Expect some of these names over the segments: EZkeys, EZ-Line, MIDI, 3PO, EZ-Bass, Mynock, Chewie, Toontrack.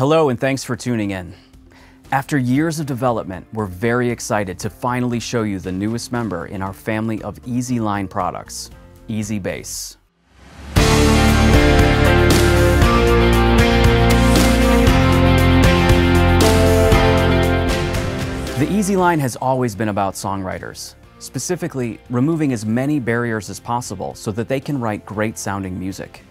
Hello and thanks for tuning in. After years of development, we're very excited to finally show you the newest member in our family of EZ-Line products, EZ-Bass. The EZ-Line has always been about songwriters, specifically removing as many barriers as possible so that they can write great sounding music.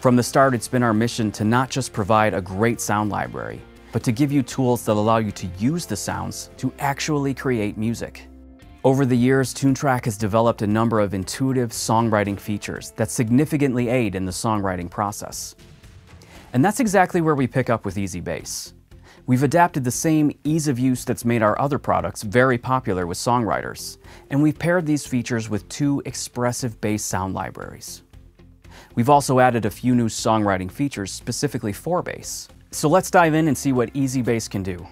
From the start, it's been our mission to not just provide a great sound library, but to give you tools that allow you to use the sounds to actually create music. Over the years, Toontrack has developed a number of intuitive songwriting features that significantly aid in the songwriting process. And that's exactly where we pick up with EZ-Bass. We've adapted the same ease of use that's made our other products very popular with songwriters, and we've paired these features with two expressive bass sound libraries. We've also added a few new songwriting features specifically for bass. So let's dive in and see what EZ-Bass can do.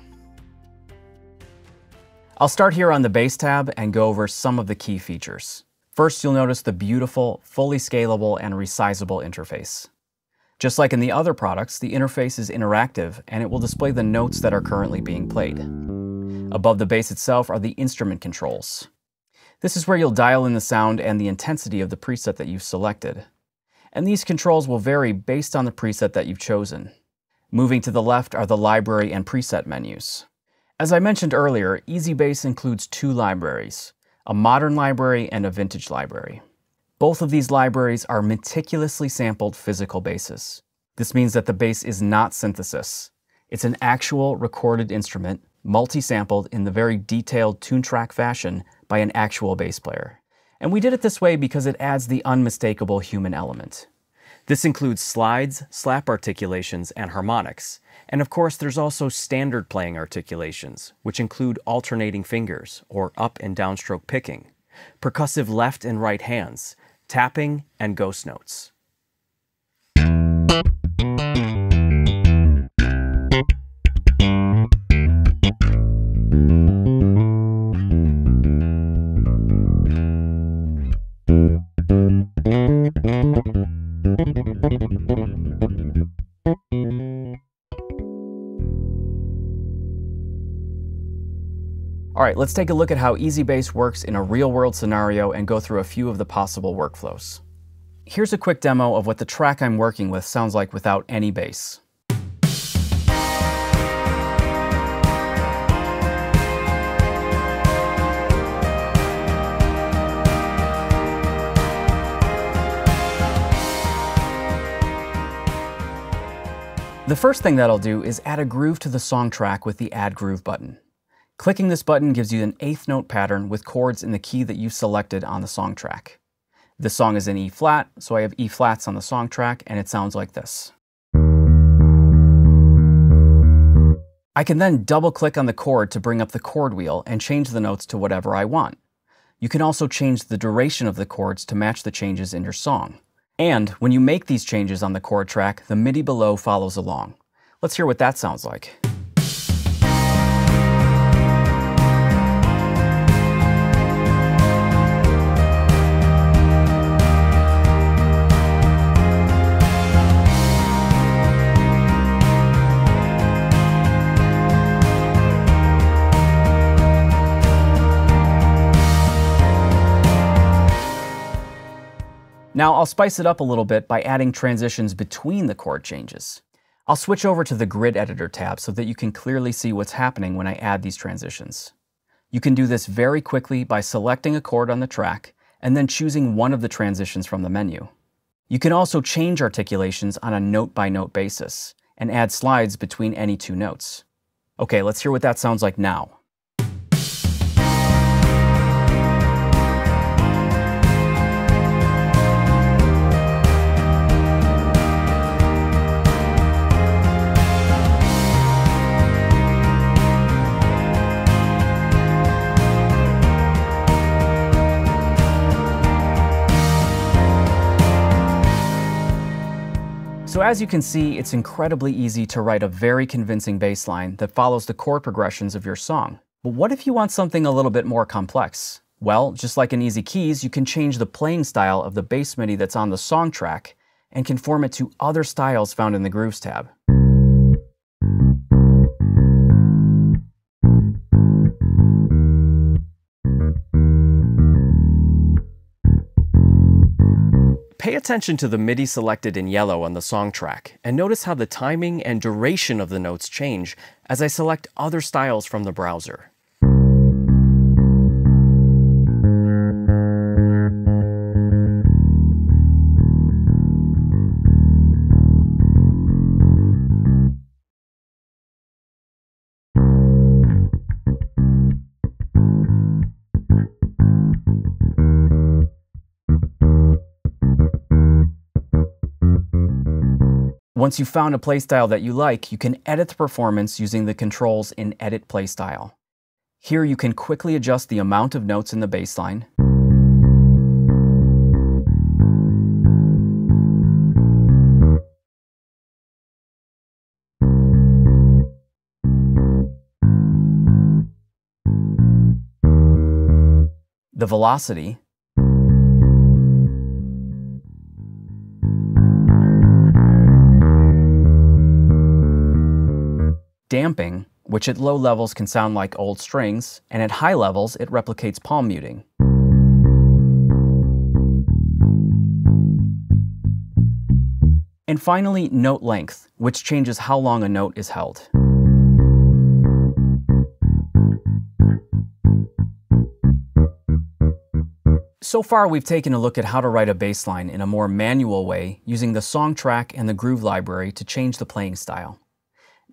I'll start here on the Bass tab and go over some of the key features. First, you'll notice the beautiful, fully scalable and resizable interface. Just like in the other products, the interface is interactive and it will display the notes that are currently being played. Above the bass itself are the instrument controls. This is where you'll dial in the sound and the intensity of the preset that you've selected. And these controls will vary based on the preset that you've chosen. Moving to the left are the library and preset menus. As I mentioned earlier, EZ-Bass includes two libraries, a modern library and a vintage library. Both of these libraries are meticulously sampled physical basses. This means that the bass is not synthesis. It's an actual recorded instrument, multi-sampled in the very detailed Toontrack fashion by an actual bass player. And we did it this way because it adds the unmistakable human element. This includes slides, slap articulations, and harmonics. And of course, there's also standard playing articulations, which include alternating fingers, or up and downstroke picking, percussive left and right hands, tapping, and ghost notes. All right, let's take a look at how EZ-Bass works in a real-world scenario and go through a few of the possible workflows. Here's a quick demo of what the track I'm working with sounds like without any bass. The first thing that I'll do is add a groove to the song track with the Add Groove button. Clicking this button gives you an eighth note pattern with chords in the key that you've selected on the song track. This song is in E flat, so I have E flats on the song track, and it sounds like this. I can then double click on the chord to bring up the chord wheel and change the notes to whatever I want. You can also change the duration of the chords to match the changes in your song. And when you make these changes on the chord track, the MIDI below follows along. Let's hear what that sounds like. Now I'll spice it up a little bit by adding transitions between the chord changes. I'll switch over to the Grid Editor tab so that you can clearly see what's happening when I add these transitions. You can do this very quickly by selecting a chord on the track and then choosing one of the transitions from the menu. You can also change articulations on a note-by-note basis and add slides between any two notes. Okay, let's hear what that sounds like now. So as you can see, it's incredibly easy to write a very convincing bass line that follows the chord progressions of your song. But what if you want something a little bit more complex? Well, just like in EZkeys, you can change the playing style of the bass MIDI that's on the song track and conform it to other styles found in the Grooves tab. attention to the MIDI selected in yellow on the song track, and notice how the timing and duration of the notes change as I select other styles from the browser. Once you've found a playstyle that you like, you can edit the performance using the controls in Edit Playstyle. Here you can quickly adjust the amount of notes in the bass line, the velocity, damping, which at low levels can sound like old strings, and at high levels it replicates palm muting. And finally, note length, which changes how long a note is held. So far we've taken a look at how to write a bass line in a more manual way using the song track and the groove library to change the playing style.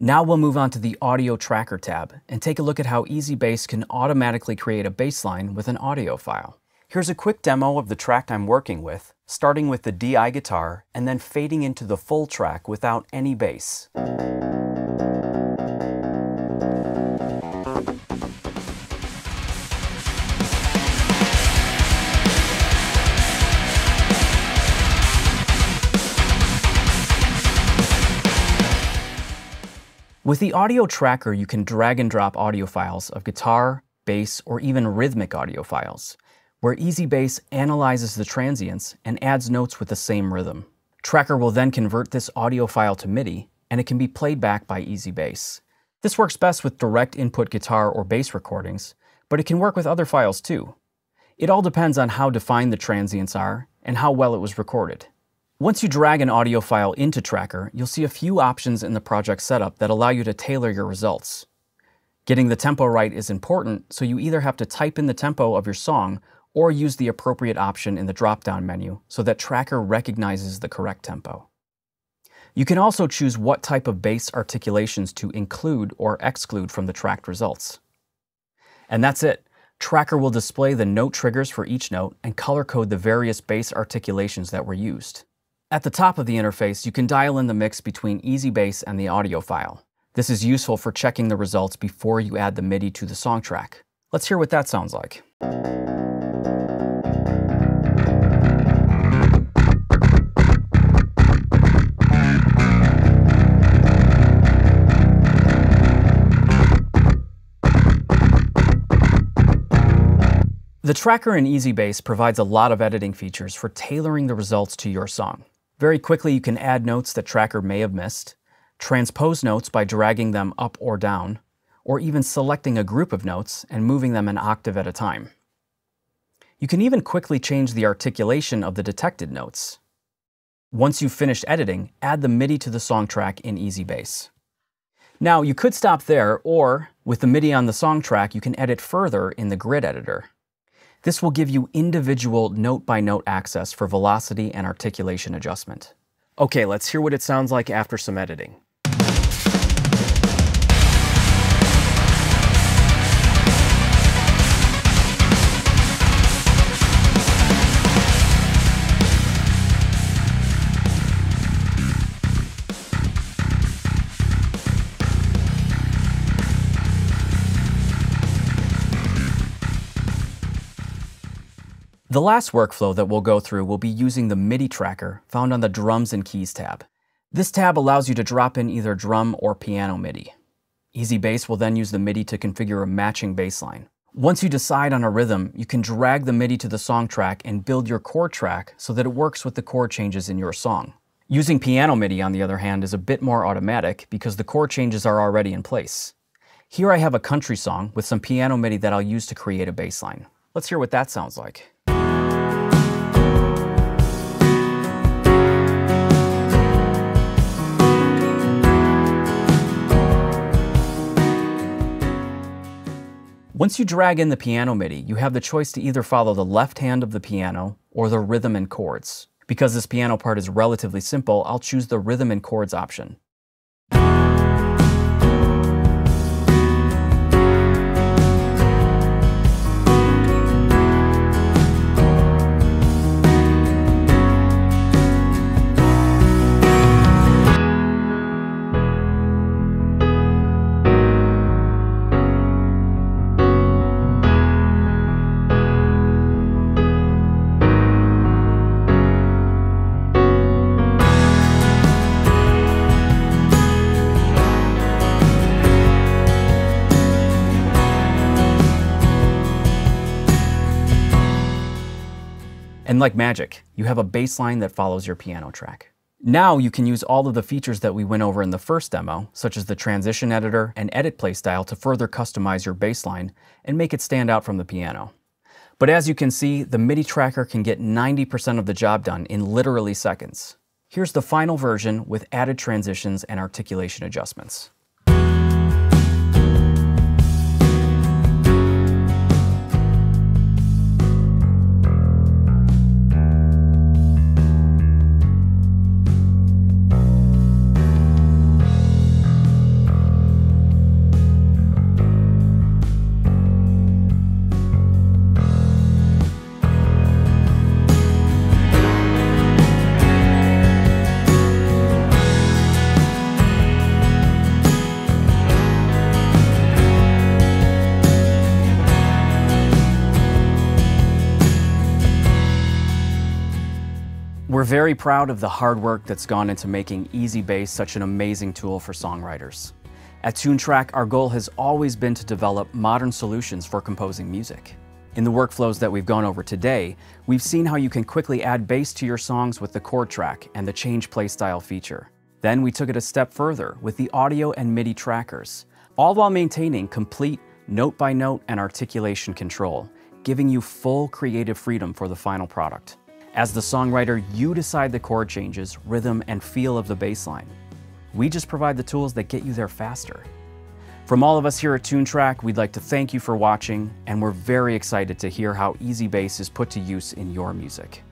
Now we'll move on to the Audio Tracker tab and take a look at how EZ-Bass can automatically create a bass line with an audio file. Here's a quick demo of the track I'm working with, starting with the DI guitar and then fading into the full track without any bass. With the Audio Tracker, you can drag and drop audio files of guitar, bass, or even rhythmic audio files, where EZ-Bass analyzes the transients and adds notes with the same rhythm. Tracker will then convert this audio file to MIDI, and it can be played back by EZ-Bass. This works best with direct input guitar or bass recordings, but it can work with other files too. It all depends on how defined the transients are and how well it was recorded. Once you drag an audio file into Tracker, you'll see a few options in the project setup that allow you to tailor your results. Getting the tempo right is important, so you either have to type in the tempo of your song or use the appropriate option in the drop-down menu so that Tracker recognizes the correct tempo. You can also choose what type of bass articulations to include or exclude from the tracked results. And that's it. Tracker will display the note triggers for each note and color code the various bass articulations that were used. At the top of the interface, you can dial in the mix between EZ-Bass and the audio file. This is useful for checking the results before you add the MIDI to the song track. Let's hear what that sounds like. The Tracker in EZ-Bass provides a lot of editing features for tailoring the results to your song. Very quickly, you can add notes that Tracker may have missed, transpose notes by dragging them up or down, or even selecting a group of notes and moving them an octave at a time. You can even quickly change the articulation of the detected notes. Once you've finished editing, add the MIDI to the song track in EZ-Bass. Now, you could stop there, or with the MIDI on the song track, you can edit further in the grid editor. This will give you individual note-by-note access for velocity and articulation adjustment. Okay, let's hear what it sounds like after some editing. The last workflow that we'll go through will be using the MIDI tracker found on the Drums and Keys tab. This tab allows you to drop in either drum or piano MIDI. EZ-Bass will then use the MIDI to configure a matching bass line. Once you decide on a rhythm, you can drag the MIDI to the song track and build your chord track so that it works with the chord changes in your song. Using piano MIDI, on the other hand, is a bit more automatic because the chord changes are already in place. Here I have a country song with some piano MIDI that I'll use to create a bass line. Let's hear what that sounds like. Once you drag in the piano MIDI, you have the choice to either follow the left hand of the piano or the rhythm and chords. Because this piano part is relatively simple, I'll choose the rhythm and chords option. And like magic, you have a bass line that follows your piano track. Now you can use all of the features that we went over in the first demo, such as the transition editor and edit play style, to further customize your bass line and make it stand out from the piano. But as you can see, the MIDI tracker can get 90% of the job done in literally seconds. Here's the final version with added transitions and articulation adjustments. We're very proud of the hard work that's gone into making EZ-Bass such an amazing tool for songwriters. At Toontrack, our goal has always been to develop modern solutions for composing music. In the workflows that we've gone over today, we've seen how you can quickly add bass to your songs with the chord track and the change playstyle feature. Then we took it a step further with the audio and MIDI trackers, all while maintaining complete note-by-note and articulation control, giving you full creative freedom for the final product. As the songwriter, you decide the chord changes, rhythm, and feel of the bass line. We just provide the tools that get you there faster. From all of us here at Toontrack, we'd like to thank you for watching, and we're very excited to hear how EZ-Bass is put to use in your music.